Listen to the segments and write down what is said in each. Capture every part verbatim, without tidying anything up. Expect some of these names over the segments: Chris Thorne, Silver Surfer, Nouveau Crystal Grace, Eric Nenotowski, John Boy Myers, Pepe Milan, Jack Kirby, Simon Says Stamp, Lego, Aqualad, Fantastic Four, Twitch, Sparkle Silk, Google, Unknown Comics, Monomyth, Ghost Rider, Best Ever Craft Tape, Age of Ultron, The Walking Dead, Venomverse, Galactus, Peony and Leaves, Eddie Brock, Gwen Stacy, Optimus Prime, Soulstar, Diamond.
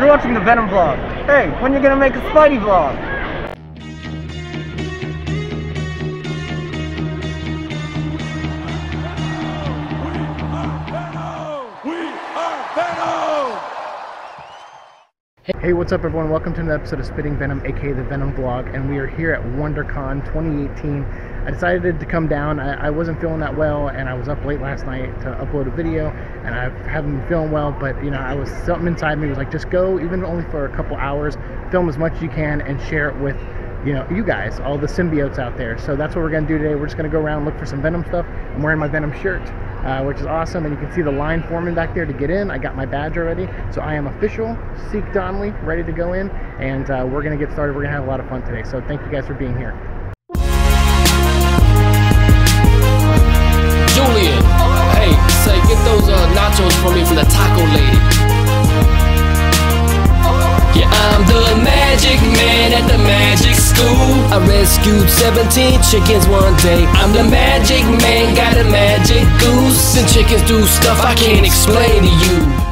You're watching the Venom vlog. Hey, when are you gonna make a Spidey vlog? We are Venom! We are Venom! Hey, what's up everyone? Welcome to another episode of Spitting Venom, aka the Venom vlog, and we are here at WonderCon twenty eighteen. I decided to come down. I, I wasn't feeling that well, and I was up late last night to upload a video, and I haven't been feeling well, but you know, I was something inside me was like, just go, even only for a couple hours, film as much as you can, and share it with, you know, you guys, all the symbiotes out there. So that's what we're gonna do today. We're just gonna go around and look for some Venom stuff. I'm wearing my Venom shirt, uh, which is awesome, and you can see the line forming back there to get in. I got my badge already, so I am official Siike Donnelly, ready to go in, and uh, we're gonna get started. We're gonna have a lot of fun today. So thank you guys for being here. Say, get those uh, nachos for me from the taco lady. Yeah, I'm the magic man at the magic school. I rescued seventeen chickens one day. I'm the magic man, got a magic goose. And chickens do stuff I can't explain to you.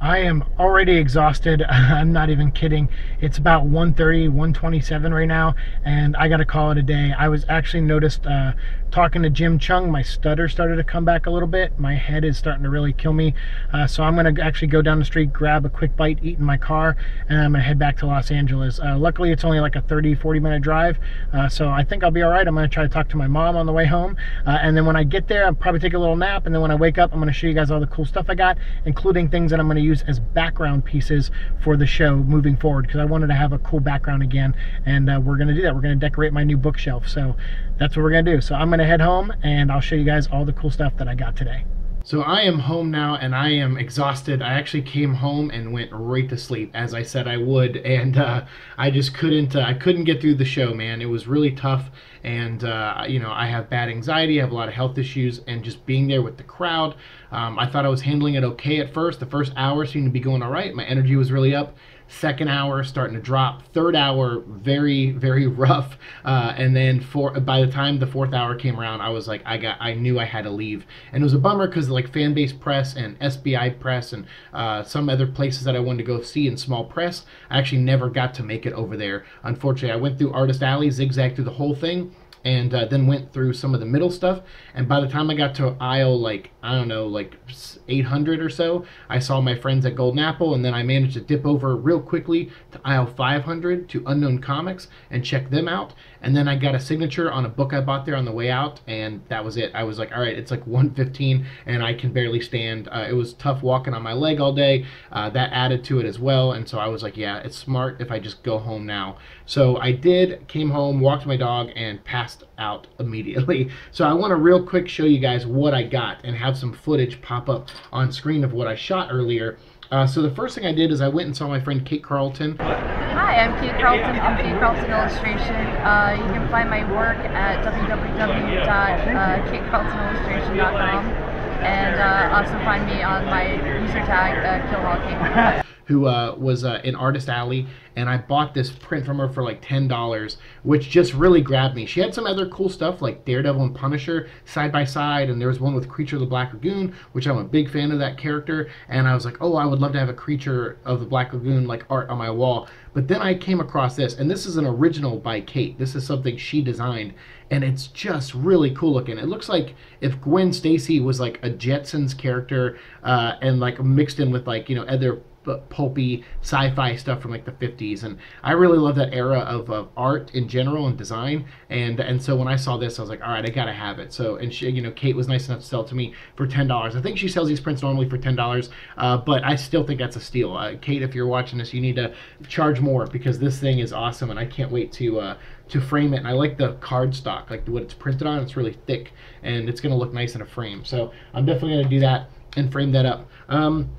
I am already exhausted. I'm not even kidding. It's about one thirty, one twenty-seven right now, and I gotta call it a day. I was actually noticed uh, talking to Jim Chung, my stutter started to come back a little bit. My head is starting to really kill me. Uh, so I'm gonna actually go down the street, grab a quick bite, eat in my car, and I'm gonna head back to Los Angeles. Uh, luckily, it's only like a thirty, forty minute drive, uh, so I think I'll be all right. I'm gonna try to talk to my mom on the way home. Uh, and then when I get there, I'll probably take a little nap, and then when I wake up, I'm gonna show you guys all the cool stuff I got, including things that I'm gonna use as background pieces for the show moving forward, because I wanted to have a cool background again, and uh, we're gonna do that. We're gonna decorate my new bookshelf, so that's what we're gonna do. So I'm gonna head home and I'll show you guys all the cool stuff that I got today. So I am home now and I am exhausted. I actually came home and went right to sleep as I said I would, and uh, I just couldn't uh, I couldn't get through the show, man. It was really tough, and uh, you know, I have bad anxiety, I have a lot of health issues, and just being there with the crowd, um, I thought I was handling it okay at first. The first hour seemed to be going all right. My energy was really up. Second hour starting to drop, third hour very very rough, uh, and then for by the time the fourth hour came around, I was like, I got I knew I had to leave, and it was a bummer because like fan base press and S B I press and uh, some other places that I wanted to go see in small press, I actually never got to make it over there. Unfortunately, I went through Artist Alley, zigzagged through the whole thing, and uh, then went through some of the middle stuff, and by the time I got to aisle, like, I don't know, like eight hundred or so, I saw my friends at Golden Apple, and then I managed to dip over real quickly to aisle five hundred to Unknown Comics and check them out, and then I got a signature on a book I bought there on the way out, and that was it. I was like, all right, it's like one fifteen, and I can barely stand. Uh, it was tough walking on my leg all day. Uh, that added to it as well, and so I was like, yeah, it's smart if I just go home now. So I did, came home, walked my dog, and passed out immediately. So I want to real quick show you guys what I got and have some footage pop up on screen of what I shot earlier. Uh, so the first thing I did is I went and saw my friend Kate Carleton. Hi, I'm Kate Carleton from Kate Carleton Illustration. Uh, you can find my work at w w w dot kate carleton illustration dot com, and uh, also find me on my user tag, uh, Kill Hawking. Who uh, was uh, in Artist Alley, and I bought this print from her for like ten dollars, which just really grabbed me. She had some other cool stuff like Daredevil and Punisher side by side, and there was one with Creature of the Black Lagoon, which I'm a big fan of that character, and I was like, oh, I would love to have a Creature of the Black Lagoon like art on my wall. But then I came across this, and this is an original by Kate. This is something she designed, and it's just really cool looking. It looks like if Gwen Stacy was like a Jetsons character, uh, and like mixed in with like, you know, other but pulpy sci-fi stuff from like the fifties, and I really love that era of, of art in general and design, and and so when I saw this I was like, all right, I gotta have it. So, and she, you know, Kate was nice enough to sell it to me for ten dollars. I think she sells these prints normally for ten dollars, uh, but I still think that's a steal. uh, Kate, if you're watching this, you need to charge more because this thing is awesome, and I can't wait to uh, to frame it. And I like the cardstock, like what it's printed on. It's really thick, and it's gonna look nice in a frame, so I'm definitely gonna do that and frame that up. um,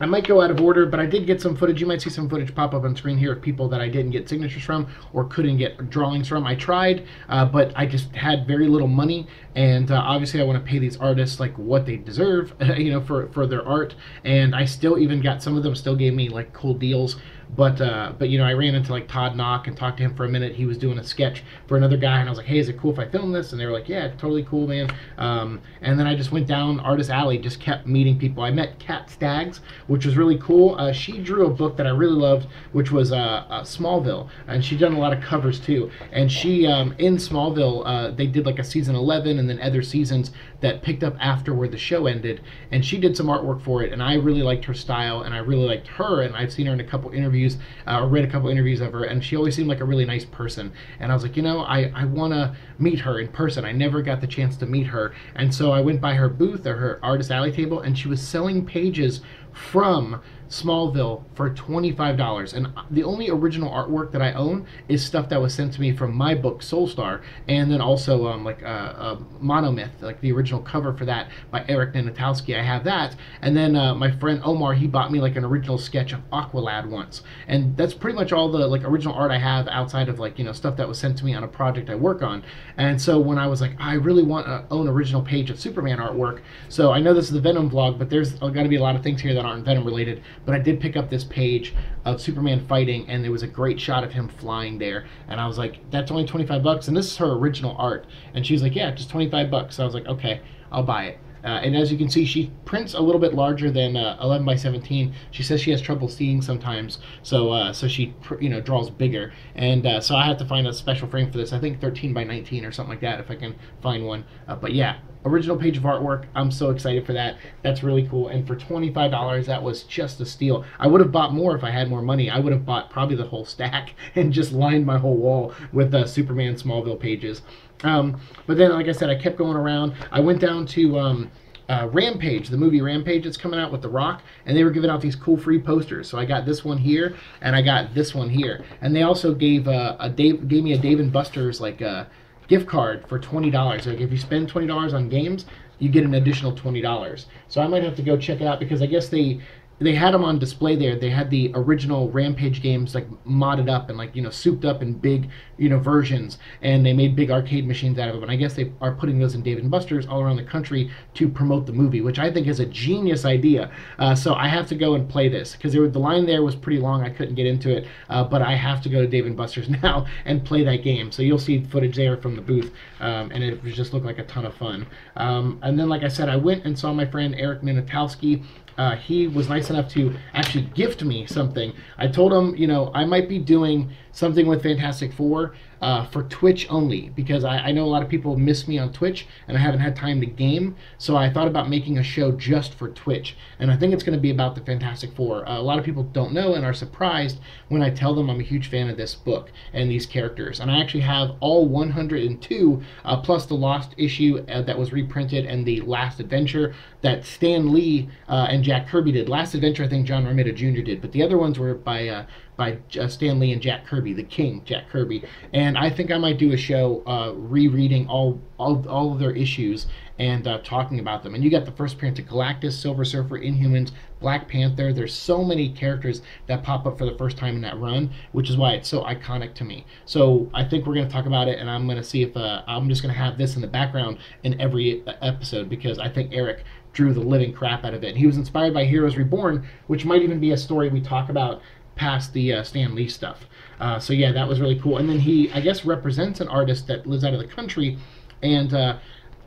I might go out of order, but I did get some footage. You might see some footage pop up on screen here of people that I didn't get signatures from or couldn't get drawings from. I tried, uh, but I just had very little money, and uh, obviously I want to pay these artists like what they deserve, you know, for, for their art, and I still even got, some of them still gave me like cool deals. But, uh, but you know, I ran into like Todd Nauck and talked to him for a minute. He was doing a sketch for another guy, and I was like, hey, is it cool if I film this? And they were like, yeah, totally cool, man. Um, and then I just went down Artist Alley, just kept meeting people. I met Kat Staggs, which was really cool. Uh, she drew a book that I really loved, which was uh, uh, Smallville, and she done a lot of covers too. And she um, in Smallville, uh, they did like a season eleven and then other seasons that picked up after where the show ended. And she did some artwork for it, and I really liked her style, and I really liked her, and I've seen her in a couple interviews, uh, or read a couple interviews of her, and she always seemed like a really nice person. And I was like, you know, I, I want to meet her in person. I never got the chance to meet her. And so I went by her booth, or her Artist Alley table, and she was selling pages from Smallville for twenty-five dollars, and the only original artwork that I own is stuff that was sent to me from my book Soulstar, and then also um, like uh, uh, Monomyth, like the original cover for that by Eric Nenotowski. I have that, and then uh, my friend Omar, he bought me like an original sketch of Aqualad once, and that's pretty much all the like original art I have outside of like, you know, stuff that was sent to me on a project I work on. And so when I was like, I really want to own original page of Superman artwork, so I know this is the Venom vlog, but there's got to be a lot of things here that aren't Venom related. But I did pick up this page of Superman fighting, and there was a great shot of him flying there, and I was like, that's only twenty-five bucks, and this is her original art. And she's like, yeah, just twenty-five bucks. So I was like, okay, I'll buy it. Uh, and as you can see, she prints a little bit larger than uh, eleven by seventeen. She says she has trouble seeing sometimes, so uh, so she you know draws bigger. And uh, so I have to find a special frame for this. I think thirteen by nineteen or something like that, if I can find one. Uh, but yeah, original page of artwork. I'm so excited for that. That's really cool. And for twenty-five dollars, that was just a steal. I would have bought more if I had more money. I would have bought probably the whole stack and just lined my whole wall with uh, Superman Smallville pages. Um, but then, like I said, I kept going around. I went down to um, uh, Rampage, the movie Rampage that's coming out with The Rock, and they were giving out these cool free posters. So I got this one here, and I got this one here. And they also gave uh, a Dave, gave me a Dave and Buster's like uh, gift card for twenty dollars. So like, if you spend twenty dollars on games, you get an additional twenty dollars. So I might have to go check it out, because I guess they... they had them on display there. They had the original Rampage games like modded up and like, you know, souped up in big, you know, versions, and they made big arcade machines out of them. And I guess they are putting those in Dave and Buster's all around the country to promote the movie, which I think is a genius idea. Uh, so I have to go and play this, because the line there was pretty long. I couldn't get into it, uh, but I have to go to Dave and Buster's now and play that game. So you'll see footage there from the booth, um, and it just looked like a ton of fun. Um, and then, like I said, I went and saw my friend Eric Nenotowski. Uh, he was nice enough to actually gift me something. I told him, you know, I might be doing something with Fantastic Four uh, for Twitch only, because I, I know a lot of people miss me on Twitch, and I haven't had time to game. So I thought about making a show just for Twitch, and I think it's going to be about the Fantastic Four. Uh, a lot of people don't know and are surprised when I tell them I'm a huge fan of this book and these characters. And I actually have all one hundred and two, uh, plus the lost issue uh, that was reprinted, and the last adventure that Stan Lee uh, and Jack Kirby did. Last Adventure, I think John Romita Junior did, but the other ones were by uh, by uh, Stan Lee and Jack Kirby, the King Jack Kirby. And I think I might do a show uh, rereading all all all of their issues and uh, talking about them. And you got the first appearance of Galactus, Silver Surfer, Inhumans, Black Panther. There's so many characters that pop up for the first time in that run, which is why it's so iconic to me. So I think we're going to talk about it, and I'm going to see if uh, I'm just going to have this in the background in every episode, because I think Eric drew the living crap out of it. And he was inspired by Heroes Reborn, which might even be a story we talk about past the uh, Stan Lee stuff. Uh, so yeah, that was really cool. And then he, I guess, represents an artist that lives out of the country, and uh,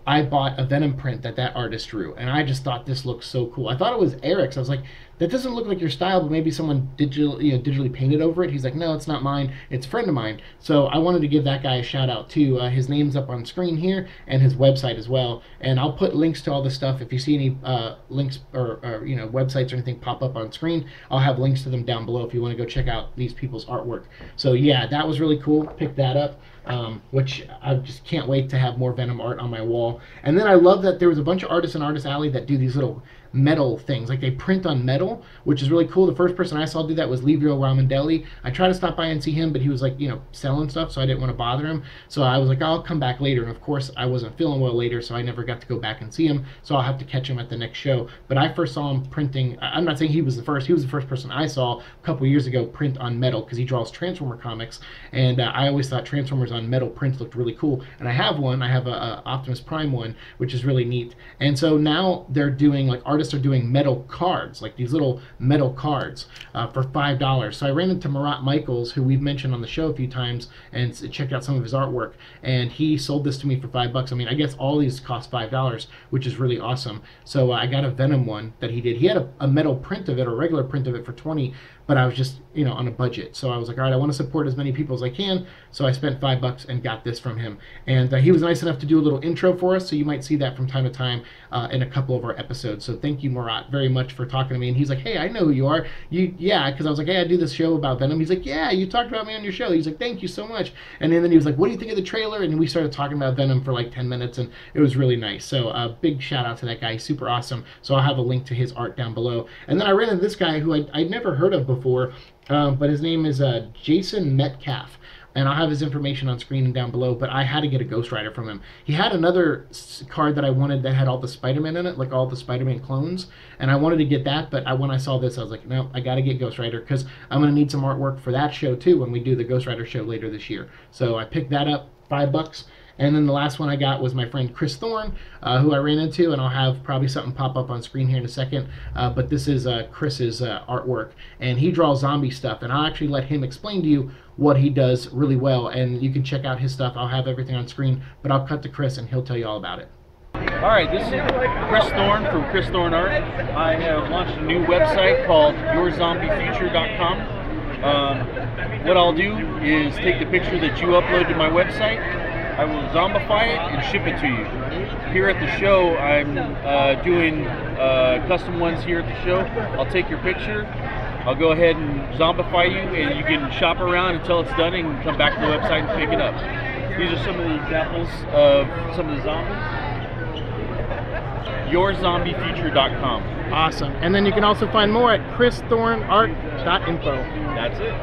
I bought a Venom print that that artist drew, and I just thought this looked so cool. I thought it was Eric's. I was like, that doesn't look like your style, but maybe someone digital, you know, digitally painted over it. He's like, no, it's not mine. It's a friend of mine. So I wanted to give that guy a shout out too. Uh, his name's up on screen here, and his website as well. And I'll put links to all the stuff. If you see any uh, links or, or you know websites or anything pop up on screen, I'll have links to them down below if you want to go check out these people's artwork. So yeah, that was really cool. Pick that up. Um, which I just can't wait to have more Venom art on my wall. And then I love that there was a bunch of artists in Artist Alley that do these little metal things, like they print on metal, which is really cool. The first person I saw do that was Livio Ramendelli. I tried to stop by and see him, but he was like, you know, selling stuff, so I didn't want to bother him. So I was like, I'll come back later. And of course, I wasn't feeling well later, so I never got to go back and see him. So I'll have to catch him at the next show. But I first saw him printing. I'm not saying he was the first. He was the first person I saw a couple years ago print on metal, because he draws Transformer comics, and uh, I always thought Transformers on metal prints looked really cool. And I have one. I have a, a Optimus Prime one, which is really neat. And so now they're doing like art artists are doing metal cards, like these little metal cards uh, for five dollars. So I ran into Marat Michaels, who we've mentioned on the show a few times, and checked out some of his artwork, and he sold this to me for five bucks. I mean, I guess all these cost five dollars, which is really awesome. So uh, I got a Venom one that he did. He had a, a metal print of it, a regular print of it for twenty, but I was just, you know, on a budget. So I was like, all right, I want to support as many people as I can. So I spent five bucks and got this from him. And uh, he was nice enough to do a little intro for us, so you might see that from time to time uh, in a couple of our episodes. So thank you, Marat, very much for talking to me. And he's like, hey, I know who you are. You, yeah, because I was like, hey, I do this show about Venom. He's like, yeah, you talked about me on your show. He's like, thank you so much. And then, then he was like, what do you think of the trailer? And we started talking about Venom for like ten minutes, and it was really nice. So a uh, big shout out to that guy. He's super awesome. So I'll have a link to his art down below. And then I ran into this guy who I, I'd never heard of before, uh, but his name is uh, Jason Metcalf. And I'll have his information on screen and down below, but I had to get a Ghost Rider from him. He had another card that I wanted that had all the Spider-Man in it, like all the Spider-Man clones, and I wanted to get that, but I, when I saw this, I was like, no, I got to get Ghost Rider, because I'm going to need some artwork for that show, too, when we do the Ghost Rider show later this year. So I picked that up, five bucks. And then the last one I got was my friend Chris Thorne, uh, who I ran into, and I'll have probably something pop up on screen here in a second, uh, but this is uh, Chris's uh, artwork, and he draws zombie stuff, and I'll actually let him explain to you what he does really well, and you can check out his stuff. I'll have everything on screen, but I'll cut to Chris, and he'll tell you all about it. All right, this is Chris Thorne from Chris Thorne Art. I have launched a new website called your zombie future dot com. Um, what I'll do is take the picture that you upload to my website, I will zombify it and ship it to you. Here at the show, I'm uh, doing uh, custom ones here at the show. I'll take your picture, I'll go ahead and zombify you, and you can shop around until it's done and come back to the website and pick it up. These are some of the examples of some of the zombies. your zombie future dot com. Awesome. And then you can also find more at chris thorne art dot info. That's it.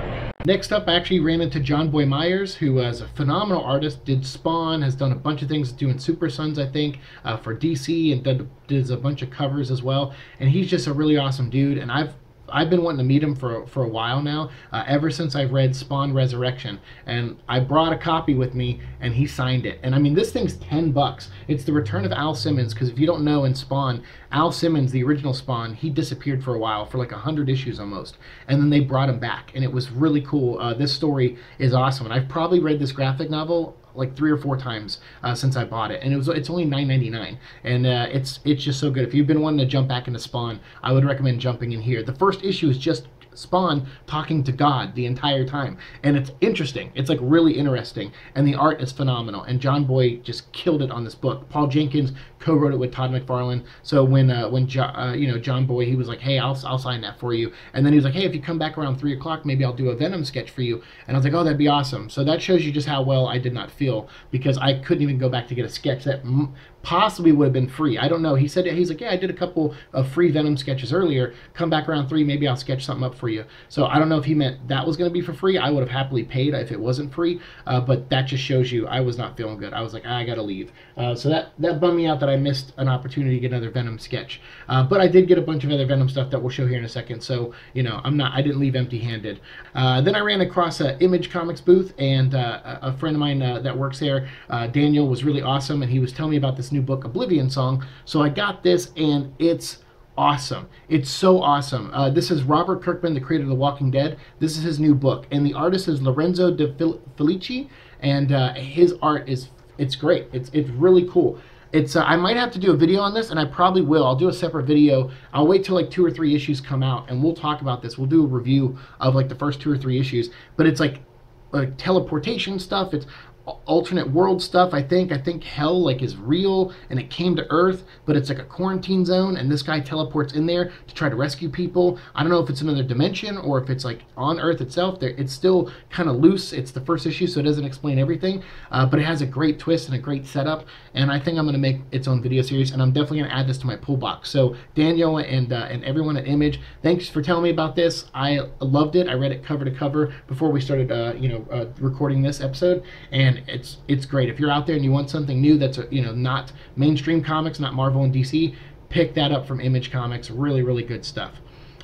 Next up, I actually ran into John Boy Myers, who is a phenomenal artist, did Spawn, has done a bunch of things, doing Super Sons, I think, uh, for D C, and did, did a bunch of covers as well, and he's just a really awesome dude, and I've I've been wanting to meet him for, for a while now, uh, ever since I've read Spawn Resurrection, and I brought a copy with me, and he signed it. And I mean, this thing's ten bucks. It's the return of Al Simmons, because if you don't know, in Spawn, Al Simmons, the original Spawn, he disappeared for a while, for like a hundred issues almost, and then they brought him back, and it was really cool. Uh, this story is awesome, and I've probably read this graphic novel like three or four times uh, since I bought it, and it was it's only nine ninety-nine, and uh, it's it's just so good. If you've been wanting to jump back into Spawn, I would recommend jumping in here. The first issue is just Spawn talking to God the entire time, and it's interesting. It's like really interesting, and the art is phenomenal, and John Boy just killed it on this book. Paul Jenkins co-wrote it with Todd McFarlane. So when uh, when jo uh, you know, John Boy, he was like, hey, I'll, I'll sign that for you, and then he was like, hey, if you come back around three o'clock, maybe I'll do a Venom sketch for you, and I was like, oh, that'd be awesome. So that shows you just how well I did not feel, because I couldn't even go back to get a sketch that m possibly would have been free. I don't know. He said, he's like, yeah, I did a couple of free Venom sketches earlier, come back around three, maybe I'll sketch something up for you. So I don't know if he meant that was going to be for free. I would have happily paid if it wasn't free, uh, but that just shows you I was not feeling good. I was like, I gotta leave. Uh, so that that bummed me out that I missed an opportunity to get another Venom sketch, uh, but I did get a bunch of other Venom stuff that we'll show here in a second. So, you know, I'm not I didn't leave empty-handed. Uh, then I ran across a Image Comics booth, and uh, a friend of mine uh, that works there, uh, Daniel, was really awesome, and he was telling me about this new book, Oblivion Song. So I got this, and it's awesome. It's so awesome. Uh, this is Robert Kirkman, the creator of The Walking Dead. This is his new book, and the artist is Lorenzo De Fel Felici, and uh, his art is, it's great. It's, it's really cool. It's uh, I might have to do a video on this, and I probably will. I'll do a separate video. I'll wait till like two or three issues come out, and we'll talk about this. We'll do a review of like the first two or three issues, but it's like, like teleportation stuff. It's alternate world stuff. I think I think hell like is real, and it came to Earth, but it's like a quarantine zone, and this guy teleports in there to try to rescue people. I don't know if it's another dimension or if it's like on Earth itself. There, it's still kind of loose. It's the first issue, so it doesn't explain everything, uh, but it has a great twist and a great setup, and I think I'm going to make its own video series, and I'm definitely going to add this to my pull box. So Daniel and uh, and everyone at Image, thanks for telling me about this. I loved it. I read it cover to cover before we started uh, you know uh, recording this episode, and it's it's great. If you're out there and you want something new that's, you know, not mainstream comics, not Marvel and D C, pick that up from Image Comics. Really, really good stuff.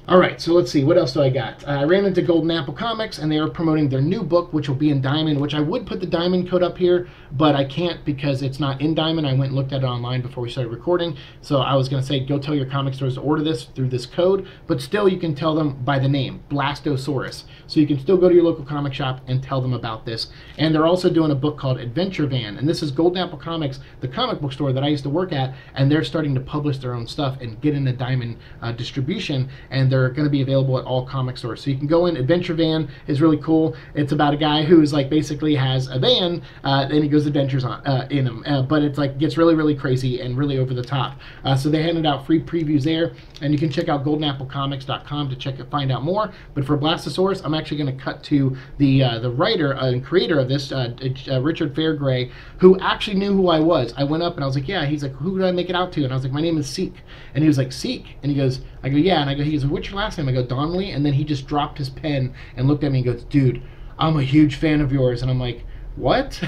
All right, so let's see. What else do I got? Uh, I ran into Golden Apple Comics, and they are promoting their new book, which will be in Diamond, which I would put the Diamond code up here, but I can't because it's not in Diamond. I went and looked at it online before we started recording, so I was going to say go tell your comic stores to order this through this code, but still you can tell them by the name, Blastosaurus. So you can still go to your local comic shop and tell them about this. And they're also doing a book called Adventure Van, and this is Golden Apple Comics, the comic book store that I used to work at, and they're starting to publish their own stuff and get into Diamond uh, distribution, and they're going to be available at all comic stores. So you can go in. Adventure Van is really cool. It's about a guy who's like basically has a van uh, and he goes adventures on uh, in them, uh, but it's like gets really really crazy and really over the top. Uh, so they handed out free previews there, and you can check out golden apple comics dot com to check it, find out more. But for Blastosaurus, I'm actually going to cut to the uh, the writer and creator of this, uh, uh, Richard Fairgray, who actually knew who I was. I went up and I was like, yeah. He's like, who did I make it out to? And I was like, my name is Siike. And he was like, Siike? And he goes, I go, yeah. And I go, he goes, what's your last name? I go, Donnelly. And then he just dropped his pen and looked at me and goes, dude, I'm a huge fan of yours. And I'm like, what?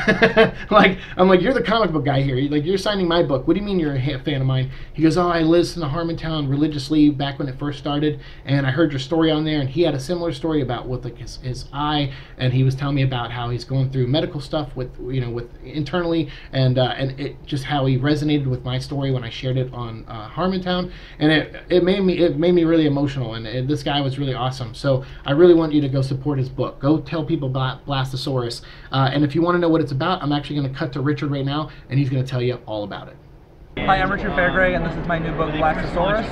Like, I'm like, you're the comic book guy here. Like, you're signing my book. What do you mean you're a fan of mine? He goes, oh, I listened to Harmontown religiously back when it first started, and I heard your story on there, and he had a similar story about what like his, his eye, and he was telling me about how he's going through medical stuff with, you know, with internally, and uh, and it just how he resonated with my story when I shared it on uh, Harmontown, and it it made me it made me really emotional, and it, this guy was really awesome. So I really want you to go support his book. Go tell people about Blastosaurus, uh, and if you want to know what it's about, I'm actually going to cut to Richard right now, and he's going to tell you all about it. Hi, I'm Richard Fairgray, and this is my new book, Blastosaurus.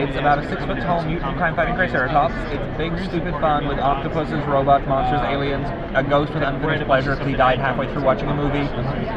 It's about a six-foot-tall mutant crime-fighting Triceratops. It's big, stupid fun with octopuses, robots, monsters, aliens, a ghost with unfinished pleasure because he died halfway through watching a movie,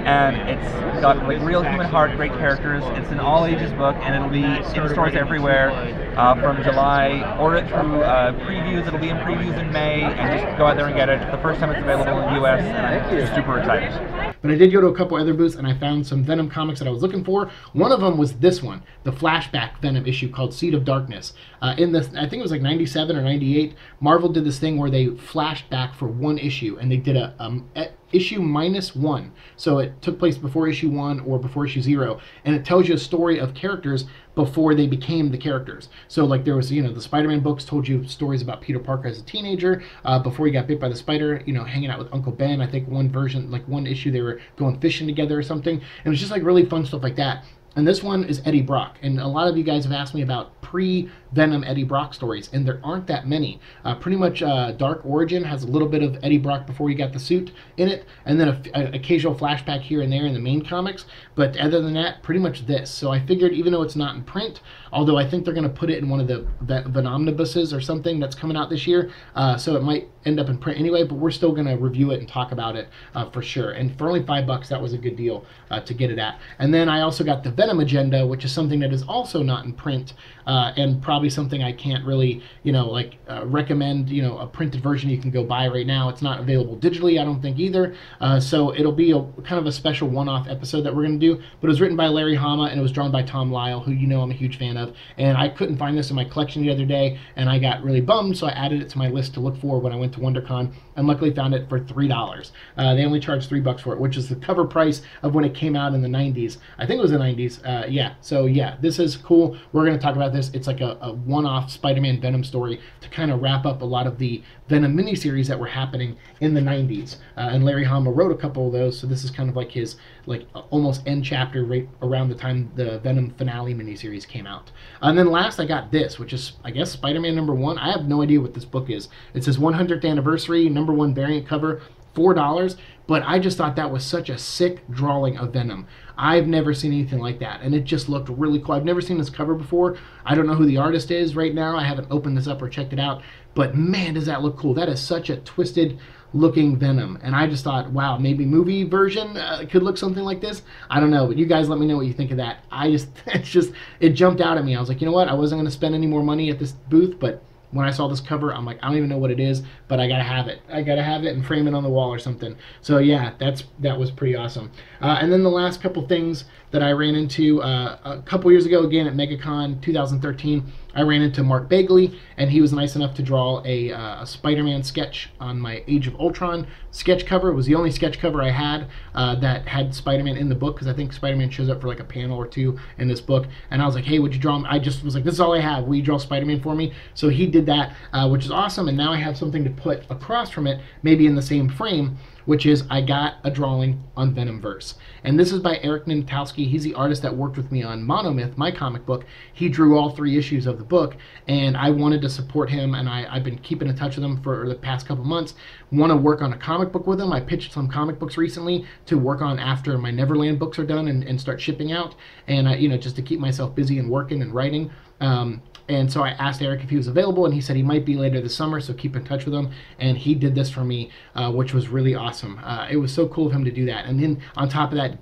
and it's got like real human heart, great characters. It's an all-ages book, and it'll be in stores everywhere uh, from July. Order it through uh, previews. It'll be in previews in May, and just go out there and get it. It's the first time it's available in the U S, and I'm just super excited. But I did go to a couple other booths, and I found some Venom comics that I was looking for. One of them was this one, the flashback Venom issue called Seed of Darkness. Uh, in this, I think it was like ninety-seven or ninety-eight, Marvel did this thing where they flashed back for one issue, and they did a... Um, a issue minus one, so it took place before issue one or before issue zero, and it tells you a story of characters before they became the characters. So like there was, you know, the Spider-Man books told you stories about Peter Parker as a teenager, uh, before he got bit by the spider, you know, hanging out with Uncle Ben. I think one version, like one issue, they were going fishing together or something, and it was just like really fun stuff like that. And this one is Eddie Brock, and a lot of you guys have asked me about pre-Venom Eddie Brock stories, and there aren't that many. Uh, pretty much uh, Dark Origin has a little bit of Eddie Brock before he got the suit in it, and then an occasional flashback here and there in the main comics, but other than that, pretty much this. So I figured, even though it's not in print, although I think they're going to put it in one of the Venomnibuses or something that's coming out this year, uh, so it might end up in print anyway, but we're still going to review it and talk about it uh, for sure. And for only five bucks, that was a good deal uh, to get it at. And then I also got the Venom Agenda, which is something that is also not in print, uh, and probably something I can't really, you know, like uh, recommend, you know, a printed version you can go buy right now. It's not available digitally, I don't think either, uh, so it'll be a kind of a special one-off episode that we're going to do, but it was written by Larry Hama, and it was drawn by Tom Lyle, who you know I'm a huge fan of, and I couldn't find this in my collection the other day, and I got really bummed, so I added it to my list to look for when I went to WonderCon, and luckily found it for three dollars. Uh, they only charged three bucks for it, which is the cover price of when it came out in the nineties. I think it was the nineties. Uh, yeah, so yeah, this is cool. We're going to talk about this. It's like a, a one-off Spider-Man Venom story to kind of wrap up a lot of the Venom miniseries that were happening in the nineties. Uh, and Larry Hama wrote a couple of those, so this is kind of like his like almost end chapter right around the time the Venom finale miniseries came out. And then last I got this, which is, I guess, Spider-Man number one. I have no idea what this book is. It says one hundredth Anniversary, number one variant cover, four dollars, but I just thought that was such a sick drawing of Venom. I've never seen anything like that, and it just looked really cool. I've never seen this cover before. I don't know who the artist is right now. I haven't opened this up or checked it out, but man, does that look cool. That is such a twisted looking Venom, and I just thought, wow, maybe movie version uh, could look something like this. I don't know, but you guys let me know what you think of that. I just, it's just, it jumped out at me. I was like, you know what? I wasn't going to spend any more money at this booth, but when I saw this cover, I'm like, I don't even know what it is, but I gotta have it. I gotta have it and frame it on the wall or something. So yeah, that's that was pretty awesome. Uh, and then the last couple things that I ran into uh, a couple years ago, again at MegaCon twenty thirteen, I ran into Mark Bagley, and he was nice enough to draw a, uh, a Spider-Man sketch on my Age of Ultron sketch cover. It was the only sketch cover I had uh, that had Spider-Man in the book, because I think Spider-Man shows up for like a panel or two in this book. And I was like, hey, would you draw him? I just was like, this is all I have. Will you draw Spider-Man for me? So he did that, uh, which is awesome. And now I have something to put across from it, maybe in the same frame, which is I got a drawing on Venomverse. And this is by Eric Nenotowski. He's the artist that worked with me on Monomyth, my comic book. He drew all three issues of the book, and I wanted to support him, and I, I've been keeping in touch with him for the past couple months. Want to work on a comic book with him. I pitched some comic books recently to work on after my Neverland books are done and, and start shipping out, and I, you know, just to keep myself busy and working and writing. Um, And so I asked Eric if he was available, and he said he might be later this summer, so keep in touch with him. And he did this for me, uh, which was really awesome. Uh, it was so cool of him to do that. And then on top of that,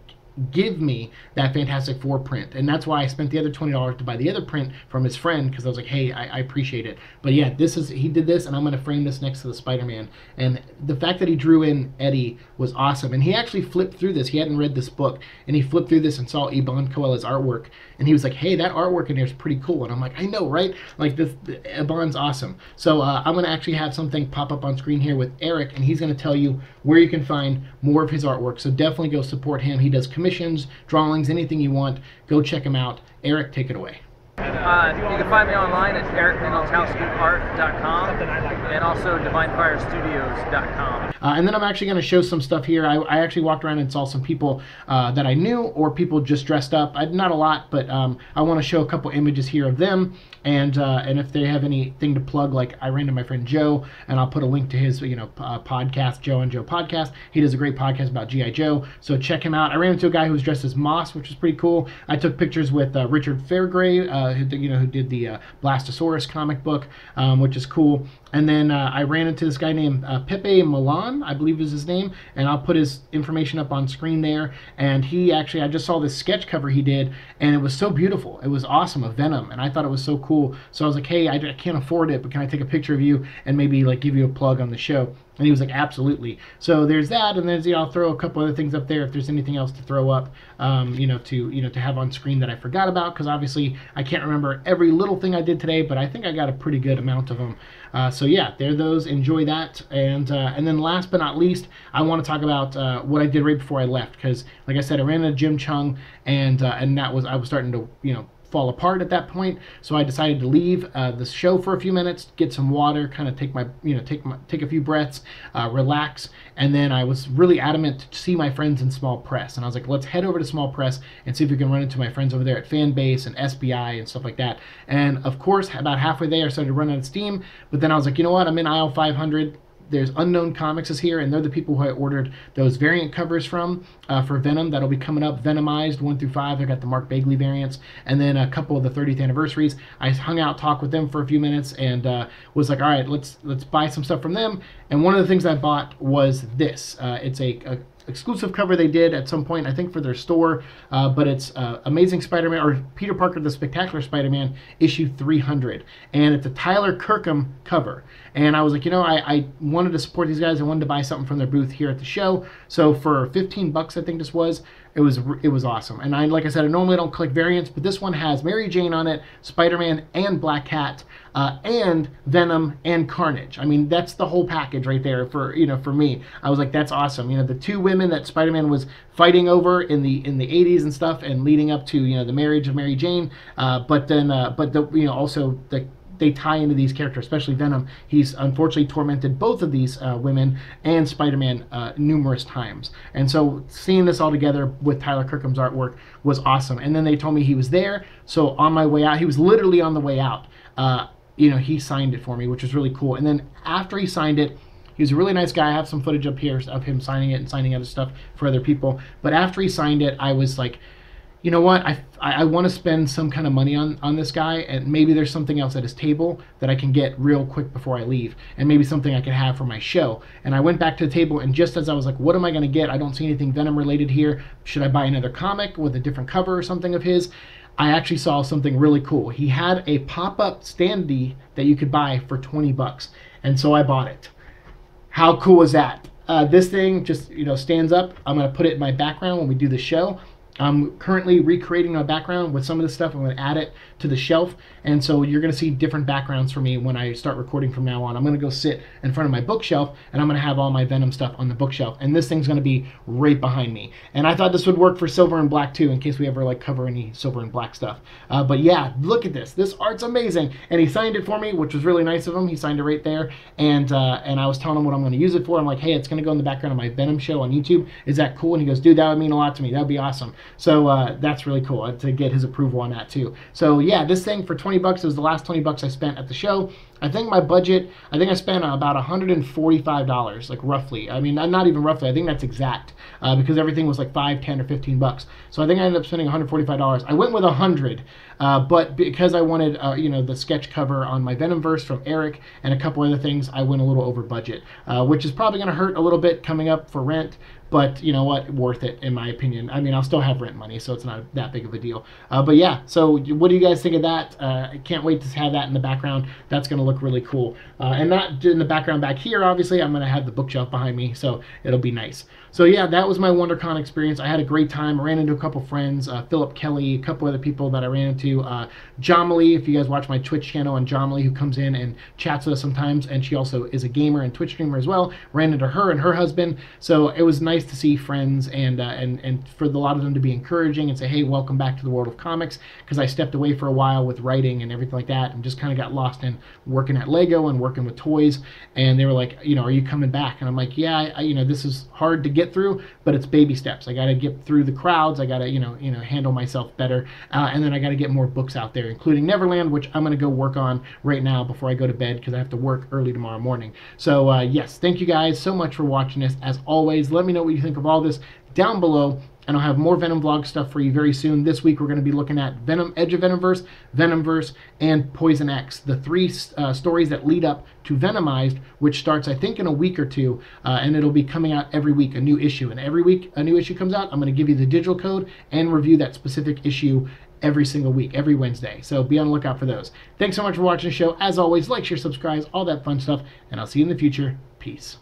give me that Fantastic Four print. And that's why I spent the other twenty dollars to buy the other print from his friend, because I was like, hey, I, I appreciate it. But yeah, this is, he did this, and I'm going to frame this next to the Spider-Man. And the fact that he drew in Eddie was awesome. And he actually flipped through this. He hadn't read this book, and he flipped through this and saw Ebon Coella's artwork. And he was like, hey, that artwork in there is pretty cool. And I'm like, I know, right? Like, this, Ebon's awesome. So uh, I'm going to actually have something pop up on screen here with Eric, and he's going to tell you where you can find more of his artwork. So definitely go support him. He does commissions, drawings, anything you want. Go check him out. Eric, take it away. Uh, you can find me online at eric nenotowski art dot com and also divine fire studios dot com. Uh, and then I'm actually going to show some stuff here. I, I actually walked around and saw some people uh, that I knew, or people just dressed up. I, not a lot, but um, I want to show a couple images here of them. And uh, and if they have anything to plug, like I ran to my friend Joe, and I'll put a link to his you know uh, podcast, Joe and Joe Podcast. He does a great podcast about G I Joe, so check him out. I ran into a guy who was dressed as Moss, which is pretty cool. I took pictures with uh, Richard Fairgray, uh, who you know who did the uh, Blastosaurus comic book, um, which is cool. And then uh, I ran into this guy named uh, Pepe Milan, I believe is his name, and I'll put his information up on screen there. And he actually, I just saw this sketch cover he did, and it was so beautiful. It was awesome, of Venom, and I thought it was so cool. So I was like, hey, I, I can't afford it, but can I take a picture of you and maybe like give you a plug on the show? And he was like, absolutely. So there's that, and there's, you know, I'll throw a couple other things up there if there's anything else to throw up, um, you know, to you know to have on screen that I forgot about, because obviously I can't remember every little thing I did today, but I think I got a pretty good amount of them. Uh, so yeah, there are those. Enjoy that. And uh, and then last but not least, I want to talk about uh, what I did right before I left, because like I said, I ran into Jim Chung, and uh, and that was I was starting to you know. fall apart at that point, so I decided to leave uh, the show for a few minutes, get some water, kind of take my, you know, take my, take a few breaths, uh, relax, and then I was really adamant to see my friends in Small Press, and I was like, let's head over to Small Press and see if we can run into my friends over there at Fanbase and S B I and stuff like that. And of course, about halfway there, I started to run out of steam, but then I was like, you know what, I'm in aisle five hundred. There's Unknown Comics is here, and they're the people who I ordered those variant covers from uh, for Venom. That'll be coming up, Venomized one through five. I got the Mark Bagley variants, and then a couple of the thirtieth anniversaries. I hung out, talked with them for a few minutes, and uh, was like, all right, let's let's buy some stuff from them. And one of the things I bought was this. Uh, it's a, a exclusive cover they did at some point, I think, for their store, uh, but it's uh, Amazing Spider-Man, or Peter Parker the Spectacular Spider-Man, issue three hundred, and it's a Tyler Kirkham cover. And I was like, you know, I, I wanted to support these guys. I wanted to buy something from their booth here at the show. So for fifteen bucks, I think this was, it was it was awesome. And I, like I said, I normally don't collect variants, but this one has Mary Jane on it, Spider-Man, and Black Cat, uh, and Venom, and Carnage. I mean, that's the whole package right there for, you know, for me. I was like, that's awesome. You know, the two women that Spider-Man was fighting over in the in the eighties and stuff, and leading up to, you know, the marriage of Mary Jane, uh, but then, uh, but the, you know, also the they tie into these characters, especially Venom. He's unfortunately tormented both of these uh, women and Spider-Man uh, numerous times. And so seeing this all together with Tyler Kirkham's artwork was awesome. And then they told me he was there, so on my way out, he was literally on the way out. Uh, you know, he signed it for me, which was really cool. And then after he signed it, he was a really nice guy. I have some footage up here of him signing it and signing other stuff for other people. But after he signed it, I was like, you know what, I, I want to spend some kind of money on, on this guy, and maybe there's something else at his table that I can get real quick before I leave, and maybe something I can have for my show. And I went back to the table, and just as I was like, what am I going to get? I don't see anything Venom related here. Should I buy another comic with a different cover or something of his? I actually saw something really cool. He had a pop-up standee that you could buy for twenty bucks, and so I bought it. How cool is that? Uh, this thing just, you know, stands up. I'm going to put it in my background when we do the show. I'm currently recreating my background with some of this stuff. I'm going to add it to the shelf, and so you're going to see different backgrounds for me when I start recording from now on. I'm going to go sit in front of my bookshelf, and I'm going to have all my Venom stuff on the bookshelf, and this thing's going to be right behind me. And I thought this would work for Silver and Black too, in case we ever like cover any Silver and Black stuff. Uh, but yeah, look at this. This art's amazing, and he signed it for me, which was really nice of him. He signed it right there, and uh, and I was telling him what I'm going to use it for. I'm like, hey, it's going to go in the background of my Venom show on YouTube. Is that cool? And he goes, dude, that would mean a lot to me. That would be awesome. So uh, that's really cool to get his approval on that too. So yeah, this thing for twenty bucks, it was the last twenty bucks I spent at the show. I think my budget, I think I spent about one hundred forty-five dollars, like roughly. I mean, not even roughly, I think that's exact, uh, because everything was like five, ten, or fifteen bucks. So I think I ended up spending one hundred forty-five dollars. I went with one hundred, uh, but because I wanted, uh, you know, the sketch cover on my Venomverse from Eric and a couple other things, I went a little over budget, uh, which is probably going to hurt a little bit coming up for rent. But you know what? Worth it, in my opinion. I mean, I'll still have rent money, so it's not that big of a deal. Uh, but yeah, so what do you guys think of that? Uh, I can't wait to have that in the background. That's going to look really cool. Uh, and not in the background back here, obviously. I'm going to have the bookshelf behind me, so it'll be nice. So yeah, that was my WonderCon experience. I had a great time. I ran into a couple friends, uh, Philip Kelly, a couple other people that I ran into. Uh, Jomily, if you guys watch my Twitch channel, and Jomily, who comes in and chats with us sometimes, and she also is a gamer and Twitch streamer as well. Ran into her and her husband, so it was nice to see friends, and uh, and and for a lot of them to be encouraging and say, hey, welcome back to the world of comics, because I stepped away for a while with writing and everything like that, and just kind of got lost in working at Lego and working with toys. And they were like, you know, are you coming back? And I'm like, yeah, I, you know, this is hard to get through, but it's baby steps. I got to get through the crowds. I got to, you know, you know, handle myself better, uh, and then I got to get more books out there, including Neverland, which I'm going to go work on right now before I go to bed, because I have to work early tomorrow morning. So uh, yes, thank you guys so much for watching this. As always, let me know what you think of all this down below, and I'll have more Venom vlog stuff for you very soon. This week we're going to be looking at Venom, Edge of Venomverse, Venomverse, and Poison X, the three uh, stories that lead up to Venomized, which starts I think in a week or two, uh, and it'll be coming out every week, a new issue. And every week a new issue comes out, I'm going to give you the digital code and review that specific issue every single week, every Wednesday. So be on the lookout for those. Thanks so much for watching the show. As always, like, share, subscribe, all that fun stuff, and I'll see you in the future. Peace.